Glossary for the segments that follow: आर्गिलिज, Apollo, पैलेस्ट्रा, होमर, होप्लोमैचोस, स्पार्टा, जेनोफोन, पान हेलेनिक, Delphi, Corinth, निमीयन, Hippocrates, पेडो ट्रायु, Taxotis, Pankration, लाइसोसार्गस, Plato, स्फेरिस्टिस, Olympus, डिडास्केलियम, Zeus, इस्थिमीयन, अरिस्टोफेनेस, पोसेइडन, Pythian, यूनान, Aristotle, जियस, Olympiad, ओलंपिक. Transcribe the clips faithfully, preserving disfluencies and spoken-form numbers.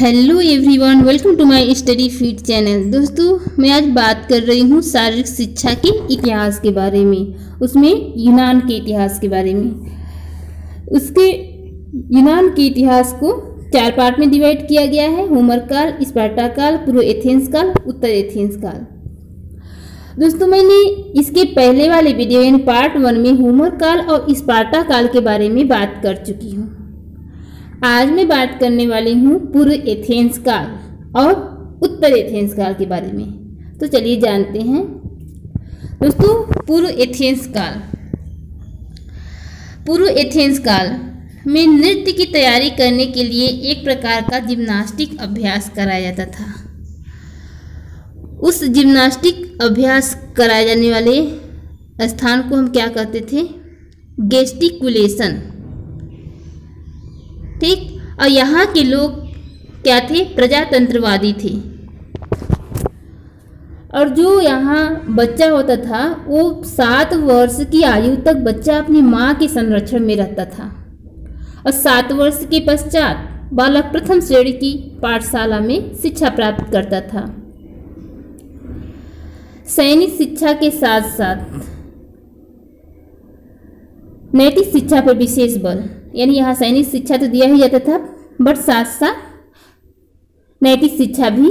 Hello everyone, welcome to my Study Feed channel. दोस्तों, मैं आज बात कर रही हूँ शारीरिक शिक्षा के इतिहास के बारे में, उसमें यूनान के इतिहास के बारे में। उसके यूनान के इतिहास को चार पार्ट में डिवाइड किया गया है: होमर काल, स्पार्टा काल, पूर्व एथेंस काल, उत्तर एथेंस काल। दोस्तों, मैंने इसके पहले वाले वीडियो यानी पार्ट वन में होमर काल और स्पार्टा काल के बारे में बात कर चुकी हूँ। आज मैं बात करने वाली हूँ पूर्व एथेंस काल और उत्तर एथेंस काल के बारे में। तो चलिए जानते हैं। दोस्तों, पूर्व एथेंस काल पूर्व एथेंस काल में नृत्य की तैयारी करने के लिए एक प्रकार का जिम्नास्टिक अभ्यास कराया जाता था। उस जिम्नास्टिक अभ्यास कराए जाने वाले स्थान को हम क्या कहते थे? गेस्टिकुलेशन। ठीक। और यहाँ के लोग क्या थे? प्रजातंत्रवादी थे। और जो यहाँ बच्चा होता था वो सात वर्ष की आयु तक बच्चा अपनी माँ के संरक्षण में रहता था और सात वर्ष के पश्चात बालक प्रथम श्रेणी की पाठशाला में शिक्षा प्राप्त करता था। सैनिक शिक्षा के साथ साथ नैतिक शिक्षा पर विशेष बल, यानी यहाँ सैनिक शिक्षा तो दिया ही जाता था बट साथ साथ नैतिक शिक्षा भी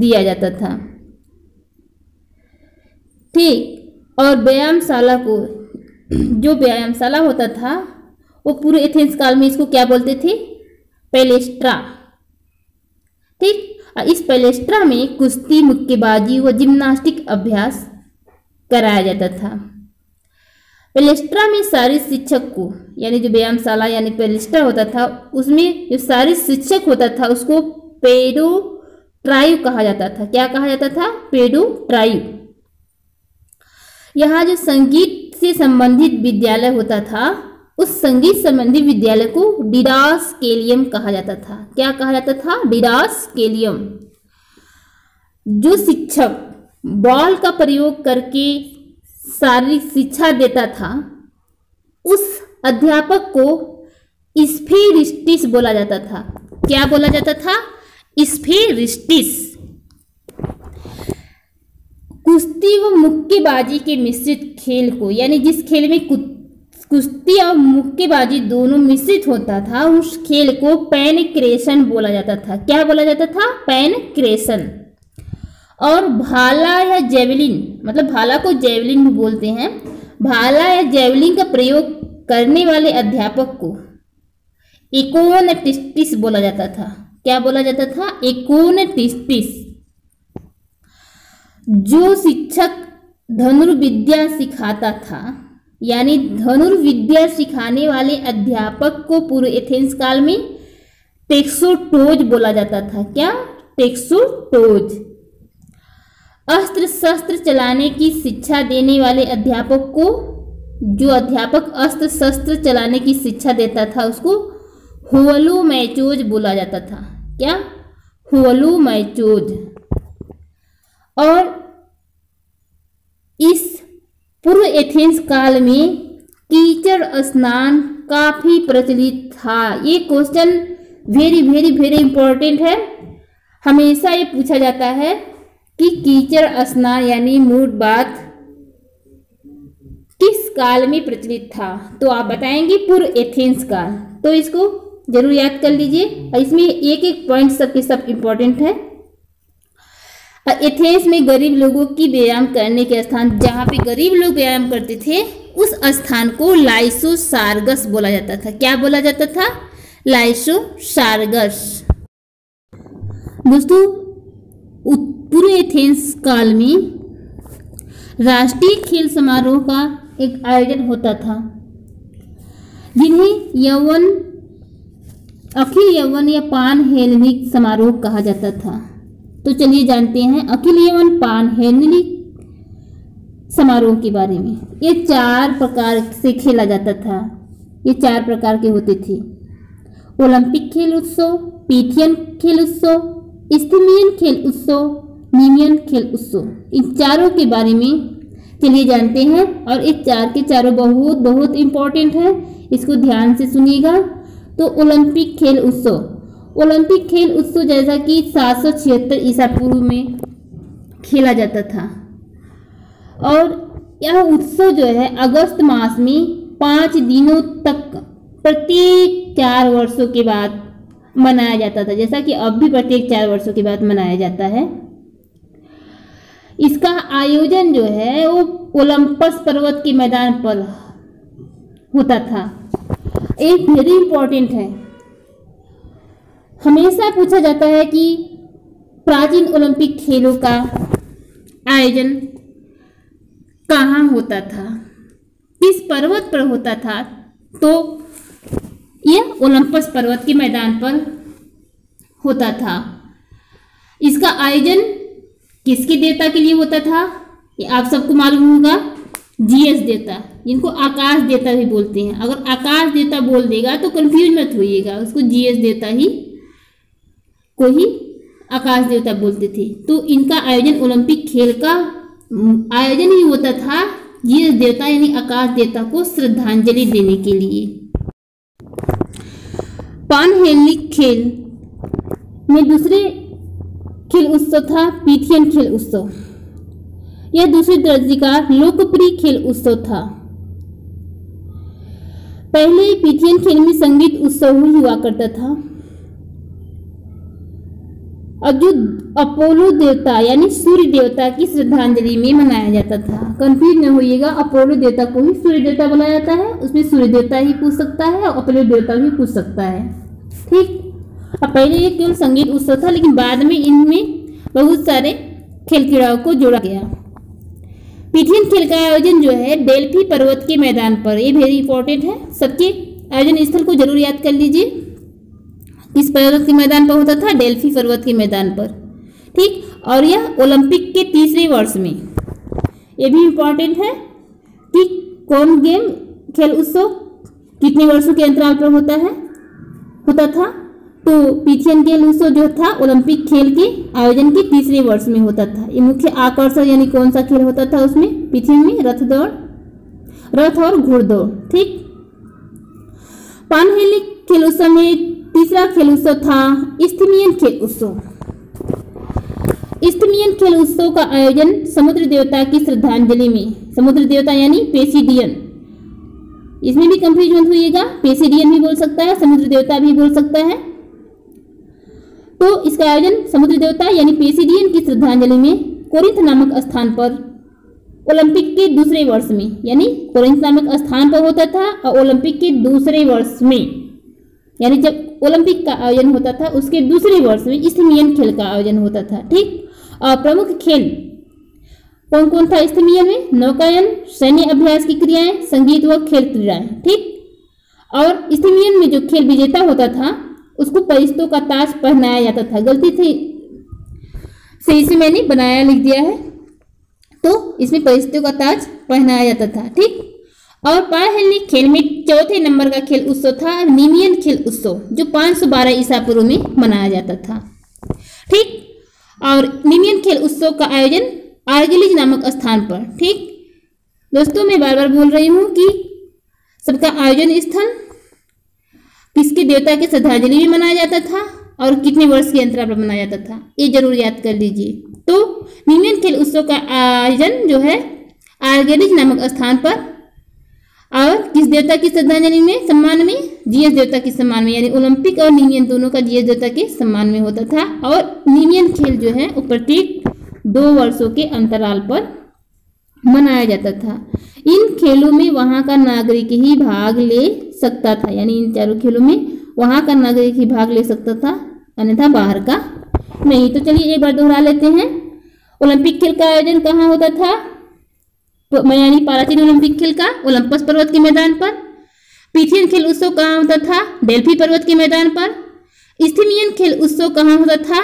दिया जाता था। ठीक। और व्यायामशाला को, जो व्यायामशाला होता था वो पूर्व एथेंस काल में इसको क्या बोलते थे? पैलेस्ट्रा। ठीक। और इस पैलेस्ट्रा में कुश्ती, मुक्केबाजी व जिम्नास्टिक अभ्यास कराया जाता था। पैलेस्ट्रा में शारीरिक शिक्षक को, यानी जो व्यायामशाला यानी पैलेस्ट्रा होता था उसमें जो शारीरिक शिक्षक होता था उसको पेडो ट्रायु कहा जाता था। क्या कहा जाता था? पेडो ट्रायु। यहाँ जो संगीत से संबंधित विद्यालय होता था उस संगीत संबंधी विद्यालय को डिडास्केलियम कहा जाता था। क्या कहा जाता था? डिडास्केलियम। जो शिक्षक बॉल का प्रयोग करके शारीरिक शिक्षा देता था उस अध्यापक को स्फेरिस्टिस बोला जाता था। क्या बोला जाता था? स्फेरिस्टिस। कुश्ती व मुक्केबाजी के मिश्रित खेल को, यानी जिस खेल में कुश्ती और मुक्केबाजी दोनों मिश्रित होता था उस खेल को पैनक्रेशन बोला जाता था। क्या बोला जाता था? पैनक्रेशन। और भाला या जेवलिन, मतलब भाला को जेवलिन भी बोलते हैं, भाला या जेवलिन का प्रयोग करने वाले अध्यापक को एकोनटिस्टिस बोला जाता था। क्या बोला जाता था? एकोनटिस्टिस। जो शिक्षक धनुर्विद्या सिखाता था, यानी धनुर्विद्या सिखाने वाले अध्यापक को पूर्व एथेंस काल में टेक्सोटोज बोला जाता था। क्या? टेक्सोटोज। अस्त्र शस्त्र चलाने की शिक्षा देने वाले अध्यापक को, जो अध्यापक अस्त्र शस्त्र चलाने की शिक्षा देता था उसको होप्लोमैचोस बोला जाता था। क्या? होप्लोमैचोस। और इस पूर्व एथेंस काल में कीचड़ स्नान काफ़ी प्रचलित था। ये question very very very important है, हमेशा ये पूछा जाता है कि कीचड़ स्नान यानी मूड बात किस काल में प्रचलित था। तो आप बताएंगे पूर्व एथेंस काल। तो इसको जरूर याद कर लीजिए और इसमें एक एक पॉइंट सब के सब इम्पोर्टेंट है। एथेंस में गरीब लोगों की व्यायाम करने के स्थान, जहाँ पे गरीब लोग व्यायाम करते थे उस स्थान को लाइसोसार्गस बोला जाता था। क्या बोला जाता था? लाइसोसार्गस। दोस्तों, पूर्व एथेंस काल में राष्ट्रीय खेल समारोह का एक आयोजन होता था जिन्हें यवन अखिल यवन या पान हेलेनिक समारोह कहा जाता था। तो चलिए जानते हैं अखिल यवन पान हेलेनिक समारोह के बारे में। ये चार प्रकार से खेला जाता था, ये चार प्रकार के होते थे: ओलंपिक खेल उत्सव, पिथियन खेल उत्सव, इस्थिमीयन खेल उत्सव, निमीयन खेल उत्सव। इन चारों के बारे में चलिए जानते हैं। और इस चार के चारों बहुत बहुत इम्पोर्टेंट है, इसको ध्यान से सुनिएगा। तो ओलंपिक खेल उत्सव, ओलंपिक खेल उत्सव जैसा कि सात सौ छिहत्तर ईसा पूर्व में खेला जाता था और यह उत्सव जो है अगस्त मास में पाँच दिनों तक प्रत्येक चार वर्षों के बाद मनाया जाता था, जैसा कि अब भी प्रत्येक चार वर्षों के बाद मनाया जाता है। इसका आयोजन जो है वो ओलंपस पर्वत के मैदान पर होता था। एक वेरी इंपॉर्टेंट है, हमेशा पूछा जाता है कि प्राचीन ओलंपिक खेलों का आयोजन कहाँ होता था, किस पर्वत पर होता था, तो यह ओलंपस पर्वत के मैदान पर होता था। इसका आयोजन किसके देवता के लिए होता था, ये आप सबको मालूम होगा, जीएस देवता, जिनको आकाश देवता भी बोलते हैं। अगर आकाश देवता बोल देगा तो कंफ्यूज मत होइएगा, उसको जीएस देवता ही को ही आकाश देवता बोलते थे। तो इनका आयोजन ओलंपिक खेल का आयोजन ही होता था जीएस देवता यानी आकाश देवता को श्रद्धांजलि देने के लिए। पान हेलेनिक खेल में दूसरे खेल उत्सव था पीथियन खेल उत्सव। यह दूसरे दर्जे का लोकप्रिय खेल उत्सव था। पहले पीथियन खेल में संगीत उत्सव हुआ करता था और जो अपोलो देवता यानी सूर्य देवता की श्रद्धांजलि में मनाया जाता था। कंफ्यूज न होइएगा, अपोलो देवता को ही सूर्य देवता बुलाया जाता है, उसमें सूर्य देवता ही पूछ सकता है और अपोलो देवता भी पूछ सकता है, ठीक। अब पहले ये केवल संगीत उत्सव था, लेकिन बाद में इनमें बहुत सारे खेल क्रीड़ाओं को जोड़ा गया। पीथियन खेल का आयोजन जो है डेल्फी पर्वत के मैदान पर, ये वेरी इंपॉर्टेंट है, सबके आयोजन स्थल को जरूर याद कर लीजिए। इस पर्वत के मैदान पर होता था, डेल्फी पर्वत के मैदान पर, ठीक। और यह ओलंपिक के तीसरे वर्ष में, ये भी इम्पोर्टेंट है कि कौन गेम खेल उत्सव कितने वर्षों के अंतराल पर होता है होता था। तो पीथियन खेल उत्सव जो था ओलंपिक खेल के आयोजन के तीसरे वर्ष में होता था। ये मुख्य आकर्षण यानी कौन सा खेल होता था उसमें, पीथियन में रथ दौड़, रथ और घुड़दौड़, ठीक। पान हेलेनिक खेल उत्सव में तीसरा खेल उत्सव था इस्थिमीयन खेल उत्सव। इस्थिमीयन खेल उत्सव का आयोजन समुद्र देवता की श्रद्धांजलि में, समुद्र देवता यानी पोसेइडन, इसमें भी कंफ्यूज मत होइएगा, पोसेइडन भी बोल सकता है, समुद्र देवता भी बोल सकता है। तो इसका आयोजन समुद्र देवता यानी पोसेइडन की श्रद्धांजलि में कोरिंथ नामक स्थान पर ओलंपिक के दूसरे वर्ष में, यानी कोरिंथ नामक स्थान पर होता था और ओलंपिक के दूसरे वर्ष में, यानी जब ओलंपिक का आयोजन होता था उसके दूसरे वर्ष में इस्थिमीयन खेल का आयोजन होता था, ठीक। और प्रमुख खेल कौन कौन था इस्थिमीयन में, नौकायन, सैन्य अभ्यास की क्रियाएं, संगीत व खेल क्रीड़ाएं, ठीक। और इस्थिमीयन में जो खेल विजेता होता था उसको परिश्तों का ताज पहनाया जाता था। गलती थी से इसे मैंने बनाया लिख दिया है, तो इसमें परिश्तों का ताज पहनाया जाता था, ठीक। और पान हेलेनिक खेल में चौथे नंबर का खेल उत्सव था निमीयन खेल उत्सव, जो पाँच सौ बारह ईसा पूर्व में मनाया जाता था, ठीक। और निमीयन खेल उत्सव का आयोजन आर्गिलिज नामक स्थान पर, ठीक। दोस्तों मैं बार बार बोल रही हूँ कि सबका आयोजन स्थल किसके देवता के श्रद्धांजलि में मनाया जाता था और कितने वर्ष के अंतराल पर मनाया जाता था, ये जरूर याद कर लीजिए। तो निमीयन खेल उत्सव का आयोजन जो है आर्गेनिज नामक स्थान पर और किस देवता की श्रद्धांजलि में, सम्मान में, जीएस देवता के सम्मान में, यानी ओलंपिक और निमीयन दोनों का जीएस देवता के सम्मान में होता था। और निमीयन खेल जो है प्रत्येक दो वर्षों के अंतराल पर मनाया जाता था। इन खेलों में वहाँ का नागरिक ही भाग ले सकता था, यानी इन चारों खेलों में वहाँ का नागरिक ही भाग ले सकता था, अन्यथा बाहर का नहीं। तो चलिए एक बार दोहरा लेते हैं, ओलंपिक खेल का आयोजन कहाँ होता था, तो यानी प्राचीन ओलंपिक खेल का ओलंपस पर्वत के मैदान पर। पीथियन खेल उत्सव कहाँ होता था, डेल्फी पर्वत के मैदान पर। इस्थिमीयन खेल उत्सव कहाँ होता था,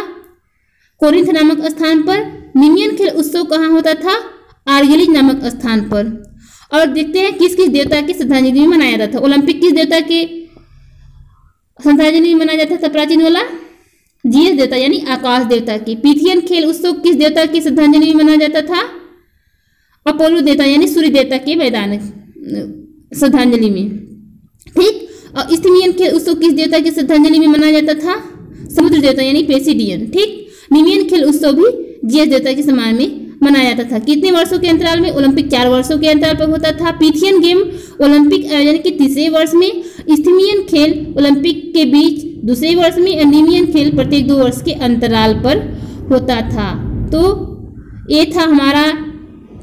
कोरिंथ नामक स्थान पर। निमीयन खेल उत्सव कहाँ होता था, आर्गिलिज नामक स्थान पर। और देखते हैं किस किस देवता की श्रद्धांजलि में मनाया जाता था। ओलंपिक किस देवता के श्रद्धांजलि में मनाया जाता था, प्राचीन वाला जीएस देवता यानी आकाश देवता की। पीथियन खेल उत्सव किस देवता की श्रद्धांजलि में मनाया जाता था, अपोलो देवता यानी सूर्य देवता के मैदान श्रद्धांजलि में, ठीक। और इस्थिमीयन खेल उत्सव किस देवता की श्रद्धांजलि में मनाया जाता था, समुद्र देवता यानी प्रेसिडियन। ठीक, निमीयन खेल उत्सव भी जियस देवता के सम्मान में मनाया जाता था। कितने वर्षों के अंतराल में? ओलंपिक चार वर्षों के अंतराल पर होता था। पिथियन गेम ओलंपिक आयोजन के तीसरे वर्ष में, इस्थिमीयन खेल ओलंपिक के बीच दूसरे वर्ष में, निमीयन खेल प्रत्येक दो वर्ष के अंतराल पर होता था। तो ये था हमारा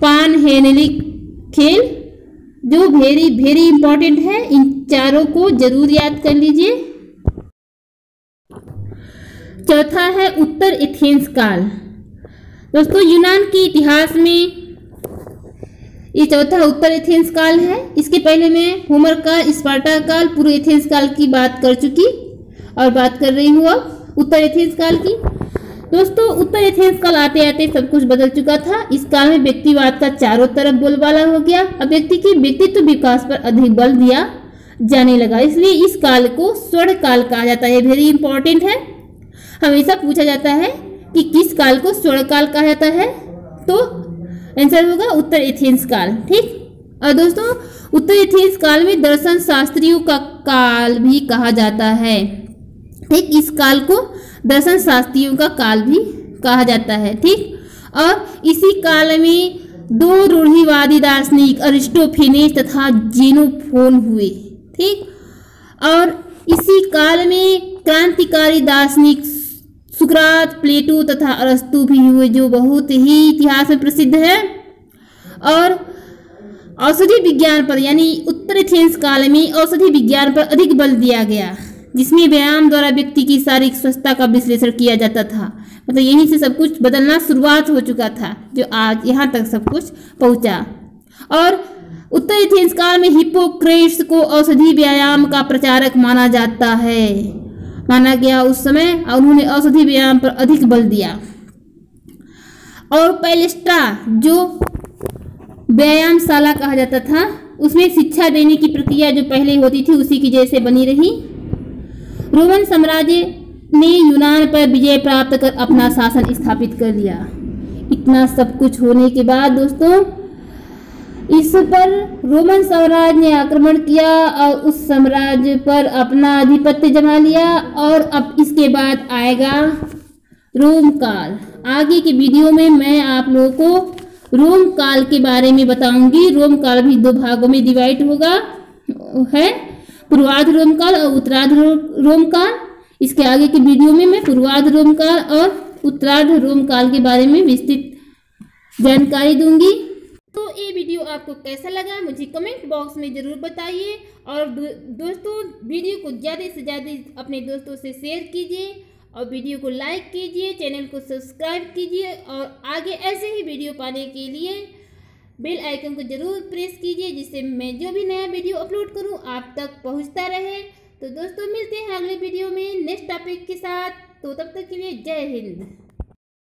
पान हेलेनिक खेल, जो वेरी वेरी इंपॉर्टेंट है। इन चारों को जरूर याद कर लीजिए। चौथा है उत्तर एथेंस काल। दोस्तों यूनान के इतिहास में ये चौथा उत्तर एथेंस काल है। इसके पहले मैं होमर का स्पार्टा काल, पूर्व एथेंस काल की बात कर चुकी और बात कर रही हूँ अब उत्तर एथेंस काल की। दोस्तों उत्तर एथेंस काल आते आते सब कुछ बदल चुका था। इस काल में व्यक्तिवाद का चारों तरफ बोलबाला हो गया। अब व्यक्ति के व्यक्तित्व विकास पर अधिक बल दिया जाने लगा, इसलिए इस काल को स्वर्ण काल कहा जाता है। वेरी इंपॉर्टेंट है, हमेशा पूछा जाता है कि किस काल को स्वर्ण काल कहा जाता है, तो आंसर होगा उत्तर एथेंस काल। ठीक, और दोस्तों उत्तर एथेंस काल में दर्शन शास्त्रियों का काल भी कहा जाता है। ठीक, इस काल को दर्शन शास्त्रियों का काल भी कहा जाता है। ठीक, और इसी काल में दो रूढ़िवादी दार्शनिक अरिस्टोफेनेस तथा जेनोफोन हुए। ठीक, और इसी काल में क्रांतिकारी दार्शनिक सुकरात, प्लेटो तथा अरस्तु भी हुए, जो बहुत ही इतिहास में प्रसिद्ध है। और औषधि विज्ञान पर यानी उत्तर एथेंस काल में औषधि विज्ञान पर अधिक बल दिया गया, जिसमें व्यायाम द्वारा व्यक्ति की शारीरिक स्वस्थता का विश्लेषण किया जाता था। मतलब यहीं से सब कुछ बदलना शुरुआत हो चुका था, जो आज यहाँ तक सब कुछ पहुँचा। और उत्तर एथेंस काल में हिप्पोक्रेट्स को औषधि व्यायाम का प्रचारक माना जाता है, माना गया उस समय, और उन्होंने औषधि व्यायाम पर अधिक बल दिया। और पैलेस्ट्रा, जो व्यायामशाला कहा जाता था, उसमें शिक्षा देने की प्रक्रिया जो पहले होती थी उसी की जैसे बनी रही। रोमन साम्राज्य ने यूनान पर विजय प्राप्त कर अपना शासन स्थापित कर लिया। इतना सब कुछ होने के बाद दोस्तों इस पर रोमन साम्राज्य ने आक्रमण किया और उस साम्राज्य पर अपना आधिपत्य जमा लिया। और अब इसके बाद आएगा रोम काल। आगे के वीडियो में मैं आप लोगों को रोम काल के बारे में बताऊंगी। रोम काल भी दो भागों में डिवाइड होगा है, पूर्वार्ध रोम काल और उत्तरार्ध रोम काल। इसके आगे के वीडियो में मैं पूर्वार्ध रोम काल और उत्तरार्ध रोम काल के बारे में विस्तृत जानकारी दूंगी। तो ये वीडियो आपको कैसा लगा मुझे कमेंट बॉक्स में ज़रूर बताइए। और दो, दोस्तों वीडियो को ज़्यादा से ज़्यादा अपने दोस्तों से शेयर कीजिए और वीडियो को लाइक कीजिए, चैनल को सब्सक्राइब कीजिए। और आगे ऐसे ही वीडियो पाने के लिए बेल आइकन को ज़रूर प्रेस कीजिए, जिससे मैं जो भी नया वीडियो अपलोड करूं आप तक पहुँचता रहे। तो दोस्तों मिलते हैं अगले वीडियो में नेक्स्ट टॉपिक के साथ। तो तब तक के लिए जय हिंद।